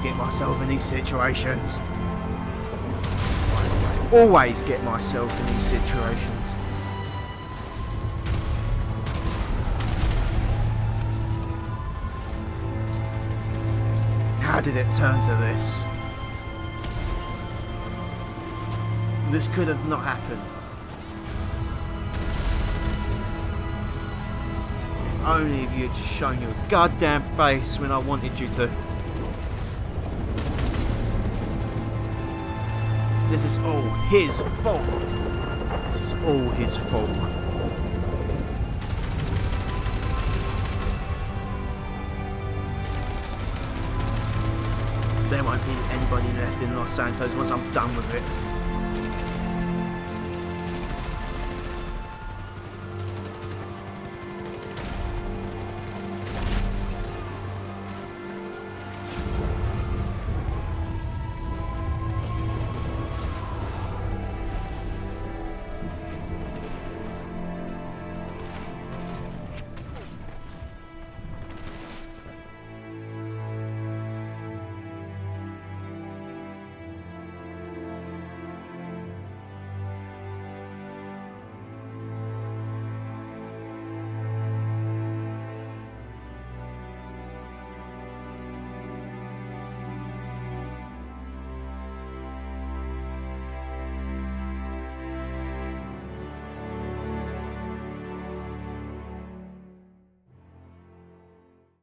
always get myself in these situations. How did it turn to this? This could have not happened. If only if you had just shown your goddamn face when I wanted you to. This is all his fault. There won't be anybody left in Los Santos once I'm done with it.